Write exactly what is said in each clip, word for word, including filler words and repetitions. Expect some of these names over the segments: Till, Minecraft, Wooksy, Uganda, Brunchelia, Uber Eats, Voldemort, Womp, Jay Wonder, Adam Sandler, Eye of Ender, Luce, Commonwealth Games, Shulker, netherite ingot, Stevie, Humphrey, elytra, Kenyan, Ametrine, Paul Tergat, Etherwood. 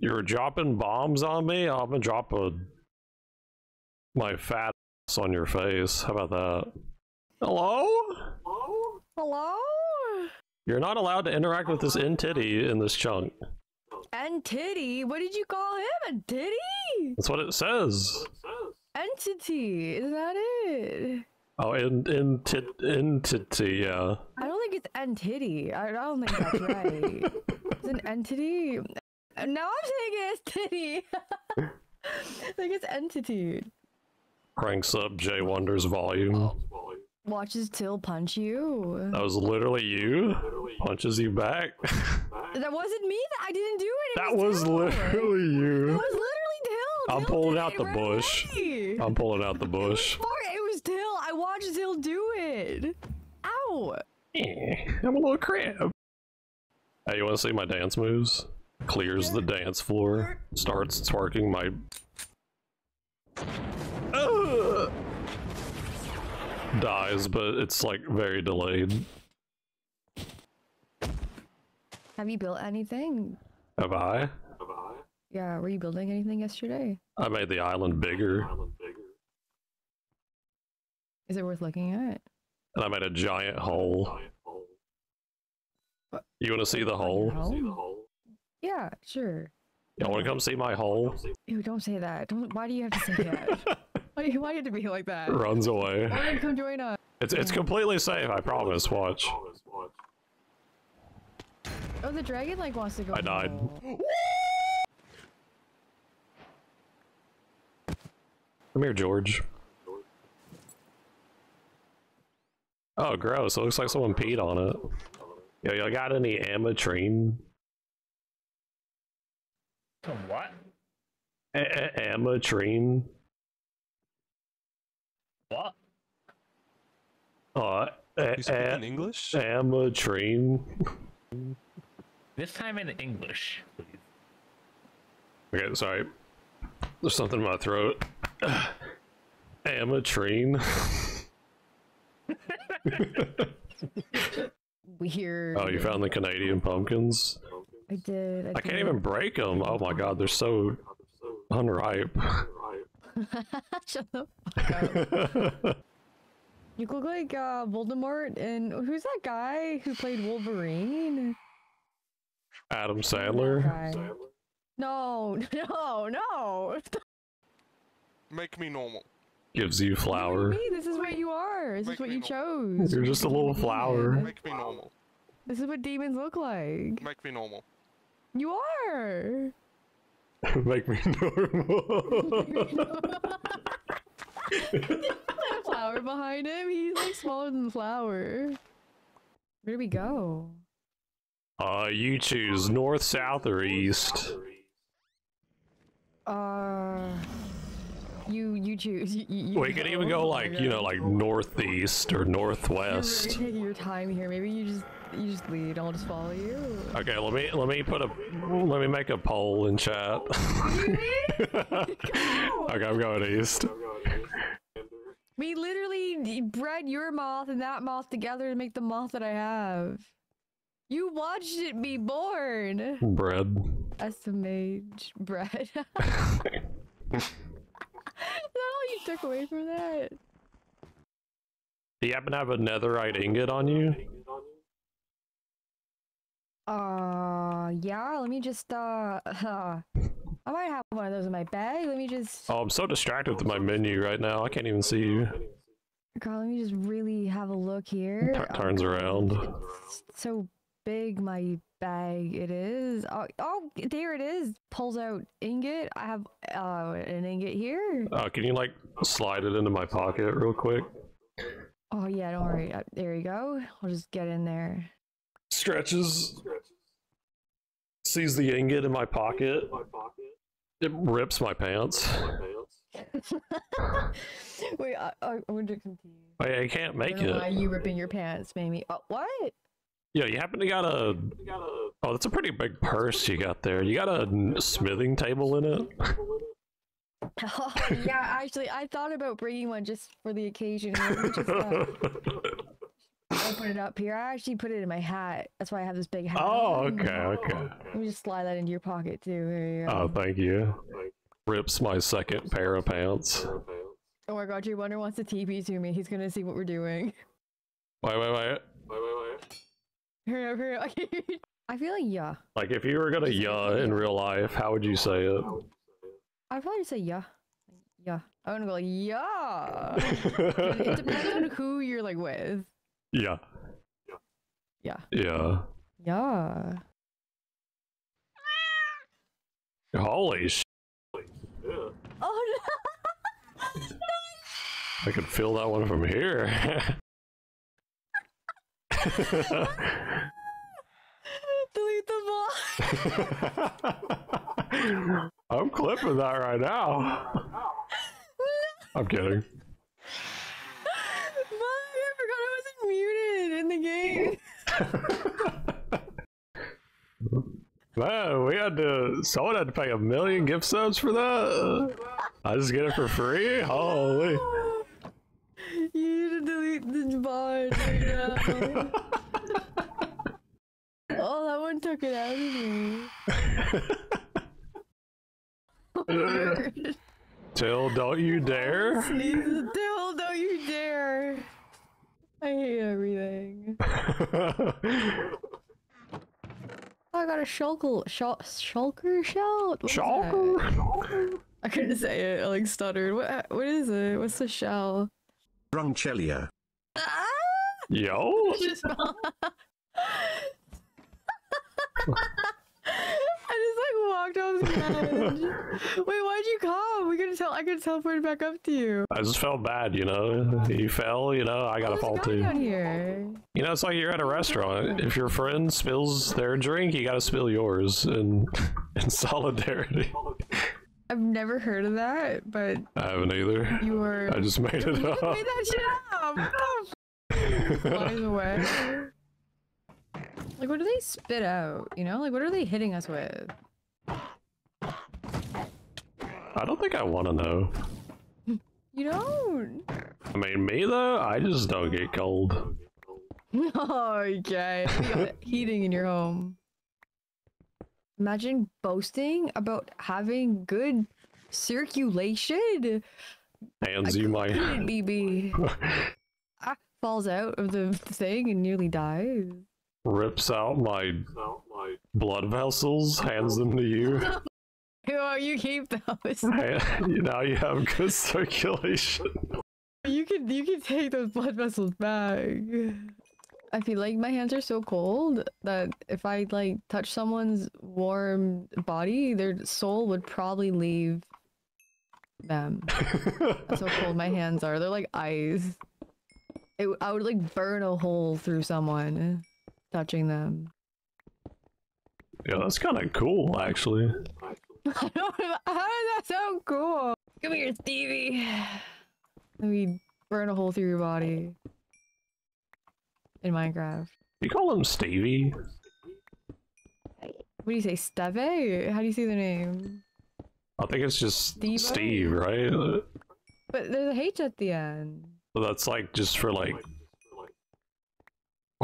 You're dropping bombs on me? I'm gonna drop a, my fat ass on your face. How about that? Hello? Hello? Hello? You're not allowed to interact with this N-Titty in this chunk. N-Titty? What did you call him? N-Titty? That's what it says. Entity. Is that it? Oh, in in tit entity, yeah. I don't think it's entity. I don't think that's right. It's an entity. No, I'm saying it's titty. I think it's entity. Cranks up Jay Wonder's volume. Oh. Watches Till punch you. That was literally you. Punches you back. That wasn't me. That I didn't do it. it that was, was literally you. That was literally Till. I'm Till pulling out the right bush. Away. I'm pulling out the bush. Till, I watched Till do it. Ow! Eh, I'm a little crab. Hey, you want to see my dance moves? Clears the dance floor. Starts twerking my. Ugh! Dies, but it's like very delayed. Have you built anything? Have I? Have I? Yeah. Were you building anything yesterday? I made the island bigger. Is it worth looking at? And I made a giant hole. Giant hole. You want to see the hole? see the hole? Yeah, sure. Y'all want to come see my hole? Ew, don't say that. Don't. Why do you have to say that? Why do you, why do you have to be like that? Runs away. Why don't you come join us? It's it's completely safe. I promise. Watch. Oh, the dragon like wants to go. I died. Come here, George. Oh, gross. It looks like someone peed on it. Yo, y'all got any ametrine? What? Ametrine? What? Uh, you speak in English? Ametrine. This time in English, please. Okay, sorry. There's something in my throat. Ametrine. Weird. Oh, you found the Canadian pumpkins? I did. I, I can't did. even break them. Oh my god, they're so unripe. Shut the fuck up. You look like uh, Voldemort, and who's that guy who played Wolverine? Adam Sandler? Sandler. No, no, no. Make me normal. Gives you flower. You this is what you are. This Make is what you normal. chose. You're just a little flower. Make me normal. This is what demons look like. Make me normal. You are. Make me normal. There's a flower behind him. He's like smaller than the flower. Where do we go? Uh, you choose north, south, or east. Uh. You you choose. You, you we could even go like you know like northeast or northwest. You're taking your time here. Maybe you just you just lead. I'll just follow you. Okay, let me let me put a let me make a poll in chat. Okay, I'm going east. We literally bred your moth and that moth together to make the moth that I have. You watched it be born. Bread. S M H bread. Is that all you took away from that? Do you happen to have a netherite ingot on you? Uh, yeah, let me just, uh, uh, I might have one of those in my bag, let me just... Oh, I'm so distracted with my menu right now, I can't even see you. God, let me just really have a look here. T turns oh, around. It's so big, my bag, it is. Oh, oh, there it is. Pulls out ingot. I have uh, an ingot here. Uh, can you like slide it into my pocket real quick? Oh yeah, don't worry. Uh, there you go. I'll just get in there. Stretches. Sees the ingot in my pocket. It rips my pants. Wait, I, I wonder confused. I, I can't make I it. Why you ripping your pants, Mamie? Oh, what? Yeah, you happen to got a... Oh, that's a pretty big purse you got there. You got a smithing table in it? Oh, yeah, actually, I thought about bringing one just for the occasion. Just, uh, open it up here. I actually put it in my hat. That's why I have this big hat. Oh, okay, okay. Let me just slide that into your pocket too. There you go. Oh, thank you. Rips my second pair of pants. Oh my god, Jay Wonder wants to T P to me. He's gonna see what we're doing. Wait, wait, wait. Wait, wait, wait. Hurry up, hurry up. I feel like yeah. Like, if you were gonna yeah in real life, how would you say it? I'd probably say yeah. Yeah. I'm gonna go like, yeah! It depends on who you're like with. Yeah. Yeah. Yeah. Yeah. Holy sh. Yeah. Oh no! I can feel that one from here. Delete the block. I'm clipping that right now. I'm kidding. I forgot I wasn't muted in the game. Man, we had to. Someone had to pay a million gift subs for that. I just get it for free. Holy! You need to delete this bard right now. Oh, that one took it out of me. Till, don't you dare! Till, don't you dare! I hate everything. Oh, I got a shulker, shulker shout. Shulker. I couldn't say it. I like stuttered. What? What is it? What's the shell? Brunchelia. Ah! Yo. Just... I just like walked off the edge. Wait, why'd you come? We could tell. I could teleport back up to you. I just felt bad, you know. You fell, you know. I gotta fall too. Down here. You know, it's like you're at a restaurant. If your friend spills their drink, you gotta spill yours in in solidarity. I've never heard of that, but I haven't either. You were. I just made it you up. Made that shit up. Flies away. Like, what do they spit out? You know, like, what are they hitting us with? I don't think I want to know. You don't? I mean, me though, I just don't get cold. Okay. You got heating in your home. Imagine boasting about having good circulation. Hands you my B B. Ah, falls out of the thing and nearly dies. Rips out my blood vessels, hands them to you. Oh, you keep those. Now you have good circulation. You can you can take those blood vessels back. I feel like my hands are so cold that if I like touch someone's warm body, their soul would probably leave them. That's how cold my hands are. They're like ice. It, I would like burn a hole through someone touching them. Yeah, that's kind of cool, actually. How does that sound cool? Come here, Stevie. Let me burn a hole through your body. In Minecraft. You call him Stevie? What do you say, Steve? How do you say the name? I think it's just Steve, Steve right? But there's a H at the end. Well, that's like just for like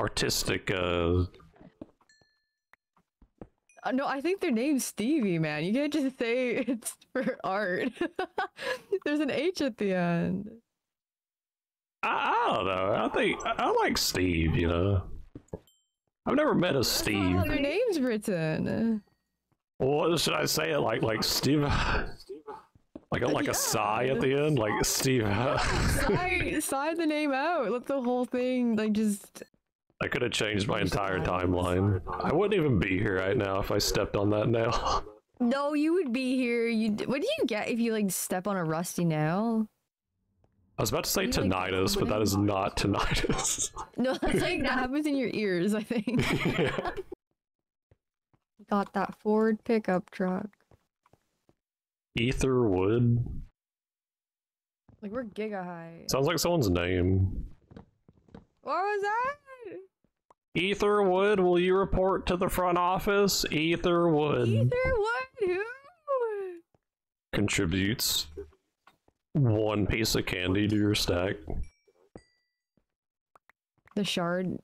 artistic. Uh... No, I think their name's Stevie, man. You can't just say it's for art. There's an H at the end. I, I don't know. I think I, I like Steve, you know. I've never met a Steve. That's not how their name's written. Well, should I say it like like Steve? Like a, like yeah. a sigh at the end, like Steve. sigh, sigh the name out. Let the whole thing like just. I could have changed my entire timeline. I wouldn't even be here right now if I stepped on that nail. No, you would be here. You. What do you get if you like step on a rusty nail? I was about to say tinnitus, like, but that is not tinnitus. No, that's like that happens in your ears, I think. Yeah. Got that Ford pickup truck. Etherwood. Like we're giga high. Sounds like someone's name. What was that? Etherwood, will you report to the front office? Etherwood. Etherwood, who? Contributes one piece of candy to your stack. The shard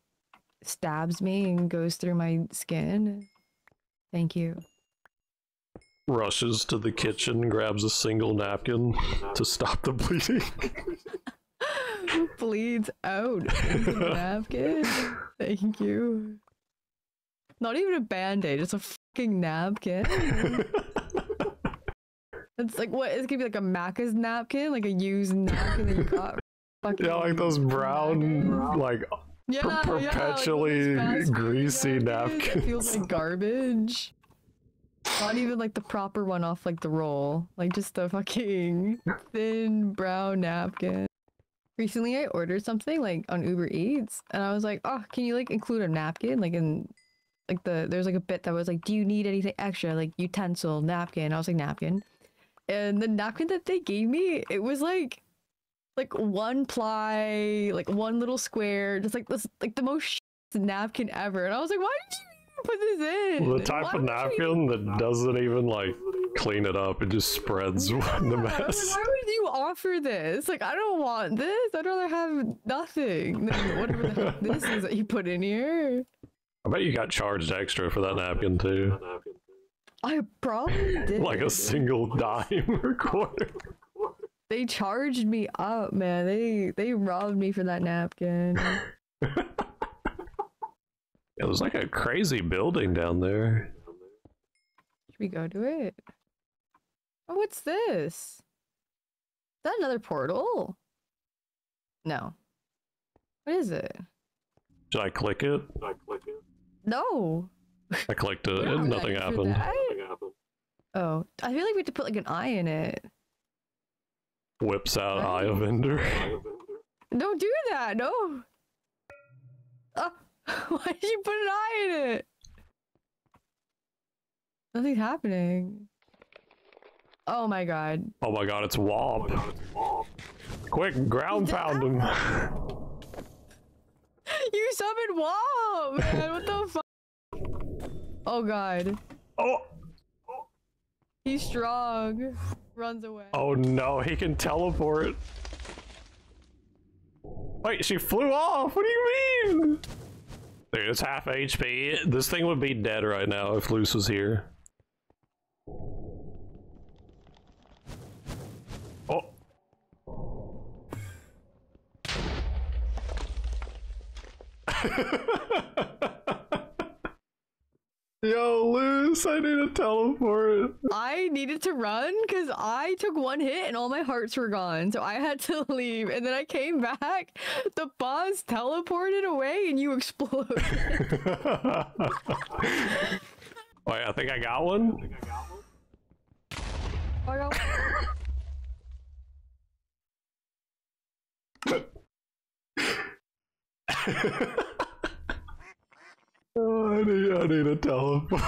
stabs me and goes through my skin. Thank you. Rushes to the kitchen, grabs a single napkin to stop the bleeding. Bleeds out the napkin. Thank you. Not even a band-aid, it's a fucking napkin. It's like, what? It's gonna be like a Macca's napkin? Like a used napkin that you got? Fucking yeah, like those brown, napkin. like yeah, per perpetually yeah, like greasy napkins. napkins. It feels like garbage. Not even like the proper one off like the roll. Like just the fucking thin brown napkin. Recently I ordered something like on Uber Eats and I was like, oh, can you like include a napkin? Like in like the there's like a bit that was like, do you need anything extra? Like utensil, napkin. I was like, napkin. And the napkin that they gave me, it was like like one ply, like one little square, just like this like the most sh napkin ever. And I was like, why did you put this in? The type Why of napkin you... that doesn't even like clean it up, it just spreads yeah. the mess. I mean, why would you offer this? Like, I don't want this. I'd rather have nothing than whatever the heck this is that you put in here. I bet you got charged extra for that napkin too. I probably did. Like a single dime or quarter. They charged me up, man. They they robbed me for that napkin. It was like a crazy building down there. Should we go to it? Oh, what's this? Is that another portal? No. What is it? Should I click it? Should I click it? No. I clicked it and nothing happened. nothing happened. Oh, I feel like we have to put like an eye in it. Whips out Eye of Ender. Don't do that, no. Uh. Why did you put an eye in it? Nothing's happening. Oh my god. Oh my god, it's Womp. Oh Quick, ground pound him. You summoned Womp, man. What the fuck? Oh god. Oh. oh. He's strong. Runs away. Oh no, he can teleport. Wait, she flew off. What do you mean? Dude, it's half H P. This thing would be dead right now if Luce was here. Oh. Yo, Luce, I need to teleport. I needed to run because I took one hit and all my hearts were gone. So I had to leave. And then I came back. The boss teleported away and you exploded. Wait, I think I got one. I think I got one. I got one. Oh, I need, I need a teleport.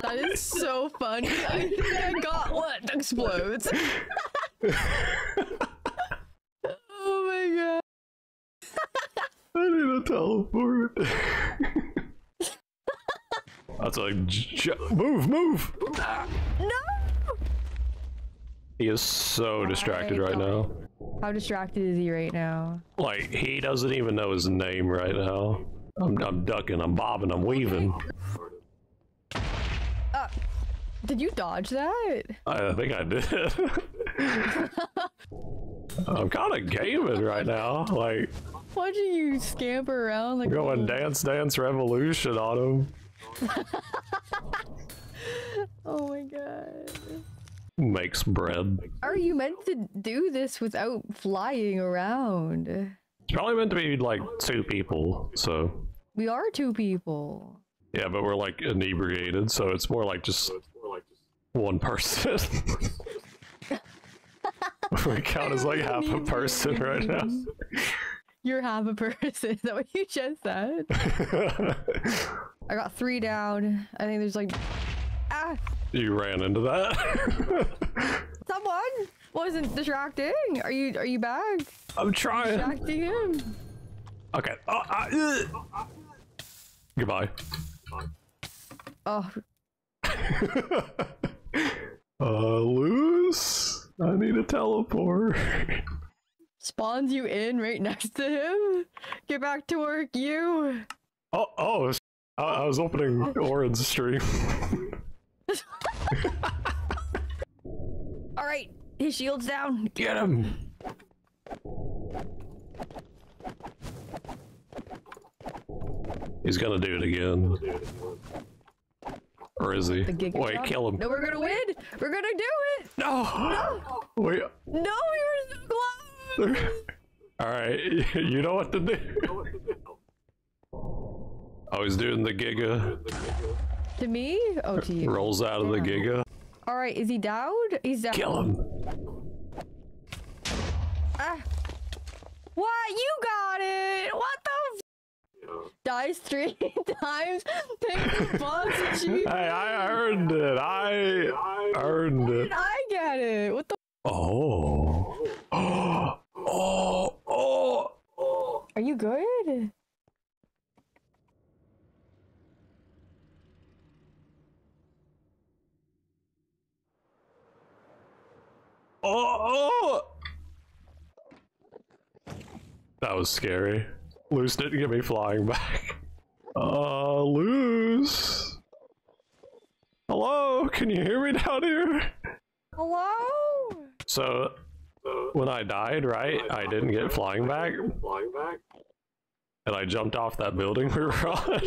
That is so funny. I think I got what explodes. Oh my god. I need a teleport. That's a j move, move. No. He is so distracted right now. How distracted is he right now? Like, he doesn't even know his name right now. I'm, I'm ducking, I'm bobbing, I'm weaving. Uh, did you dodge that? I think I did. I'm kind of gaming right now. Like, why do you scamper around? Like, going dance, dance, revolution on him. Oh my god. Makes bread. Are you meant to do this without flying around? It's probably meant to be like two people, so. We are two people. Yeah, but we're like inebriated, so it's more like just one person. We count as like half a person right now. You're half a person, is that what you just said? I got three down. I think there's like... Ah! You ran into that. Someone wasn't distracting. Are you? Are you back? I'm trying. Distracting him. Okay. Oh, I, uh. Goodbye. Oh. uh, Luce, I need a teleport. spawns you in right next to him. Get back to work, you. Oh, oh, I was opening Oren's stream. All right, his shield's down. Get him. He's gonna do it again. Or is he? Wait, shot. Kill him. No, we're gonna win! We're gonna do it! No! No! Wait. No, we were so close! Alright, you know what to do. Oh, he's doing the Giga. To me? Oh, to you. Rolls out of yeah. the Giga. Alright, is he down? He's down. Kill him! Ah. What? You got it! What the f- dies three times, takes the boss achievement. Hey, I earned it. I, I earned Why it. Did I get it? What the? Oh. Oh. Oh. Oh. Are you good? Oh. Oh. That was scary. Luce didn't get me flying back. Uh, Luce. Hello, can you hear me down here? Hello? So, when I died, right, I didn't get flying back. And I jumped off that building we were on.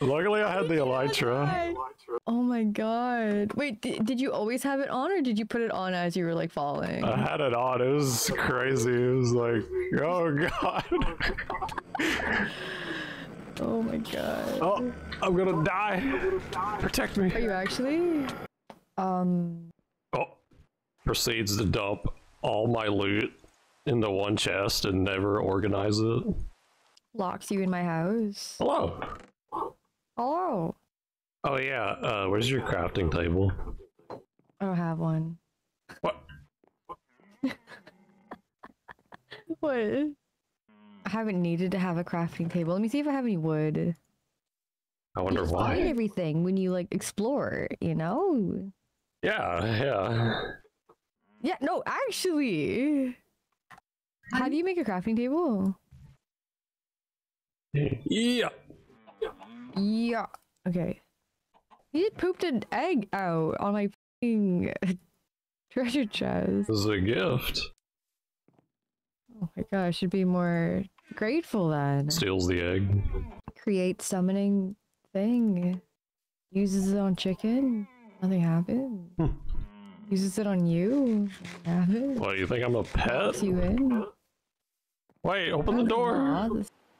Luckily, I had the elytra. Oh my god. Wait, did, did you always have it on, or did you put it on as you were like falling? I had it on. It was crazy. It was like, oh god. Oh my god. Oh, I'm gonna die. Protect me. Are you actually? Um. Oh. Proceeds to dump all my loot into one chest and never organize it. Locks you in my house. Hello. Hello. Oh yeah, uh, where's your crafting table? I don't have one. What? What? I haven't needed to have a crafting table. Let me see if I have any wood. I wonder you why. You find everything when you like explore, you know? Yeah, yeah. Yeah, no, actually. How do you make a crafting table? Yeah. Yeah. Okay. You just pooped an egg out on my f***ing treasure chest. This is a gift. Oh my god, I should be more grateful then. Steals the egg. Create summoning thing. Uses it on chicken. Nothing happened. Hmm. Uses it on you. Nothing happened. What, you think I'm a pet? Locks you in. Wait, open the door!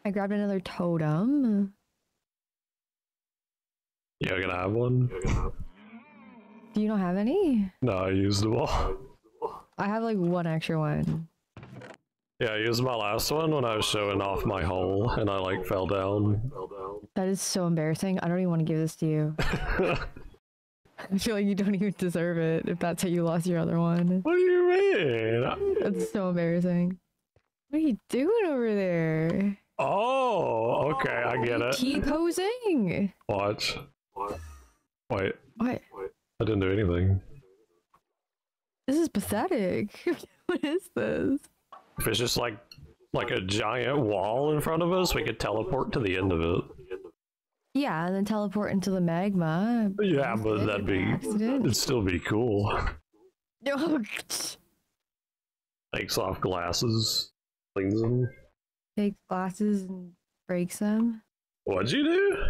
I grabbed another totem. You're gonna have one? Do you not have any? No, I used them all. I have like one extra one. Yeah, I used my last one when I was showing off my hole and I like fell down. That is so embarrassing. I don't even want to give this to you. I feel like you don't even deserve it if that's how you lost your other one. What do you mean? That's so embarrassing. What are you doing over there? Oh, okay, I get it. Keep posing. Watch. What? Wait. What? I didn't do anything. This is pathetic. What is this? If it's just like, like a giant wall in front of us, we could teleport to the end of it. Yeah, and then teleport into the magma. Yeah, but that'd be... accident. It'd still be cool. Takes off glasses. Them. Take glasses and breaks them. What'd you do?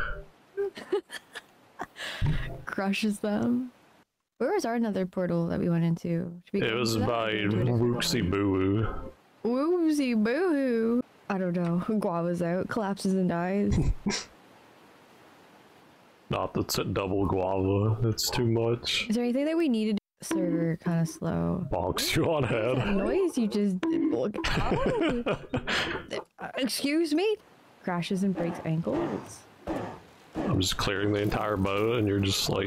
Crushes them. Where was our another portal that we went into? We it was by Wooksy Boo Hoo. Wooksy Boo Hoo. I don't know. Guava's out, collapses and dies. Not that's a double guava. That's too much. Is there anything that we needed? Server kind of slow. Bonks you on head. That noise you just did. Oh. Excuse me. Crashes and breaks ankles. I'm just clearing the entire boat, and you're just like.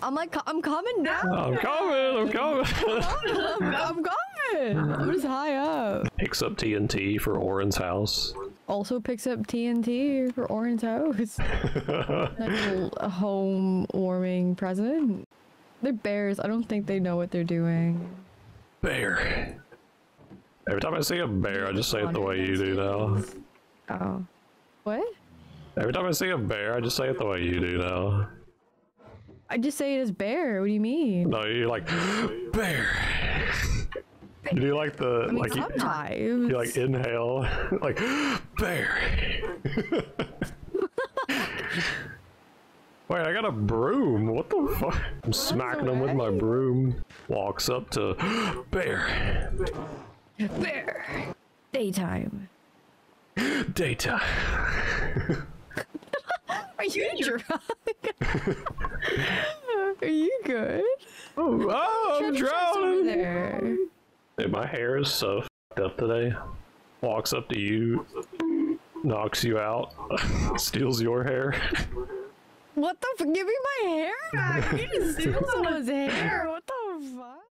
I'm like, I'm coming down. I'm coming. I'm coming. I'm, I'm coming. I'm just high up. Picks up T N T for Oren's house. Also picks up T N T for Oren's house. Like a home warming present. They're bears. I don't think they know what they're doing. Bear. Every time I see a bear, I just say it the way you do now. Oh. What? Every time I see a bear, I just say it the way you do now. I just say it as bear. What do you mean? No, you're like bear. You do like the I mean, like sometimes. You, you like inhale like bear. Wait, I got a broom. What the fuck? I'm smacking him with my broom. Walks up to bear. Bear. Daytime. Daytime. Are you drunk? Are you good? Oh, oh I'm drowning! There. Dude, my hair is so f***ed up today. Walks up to you, knocks you out, steals your hair. What the f- Give me my hair back! You just steal someone's hair! What the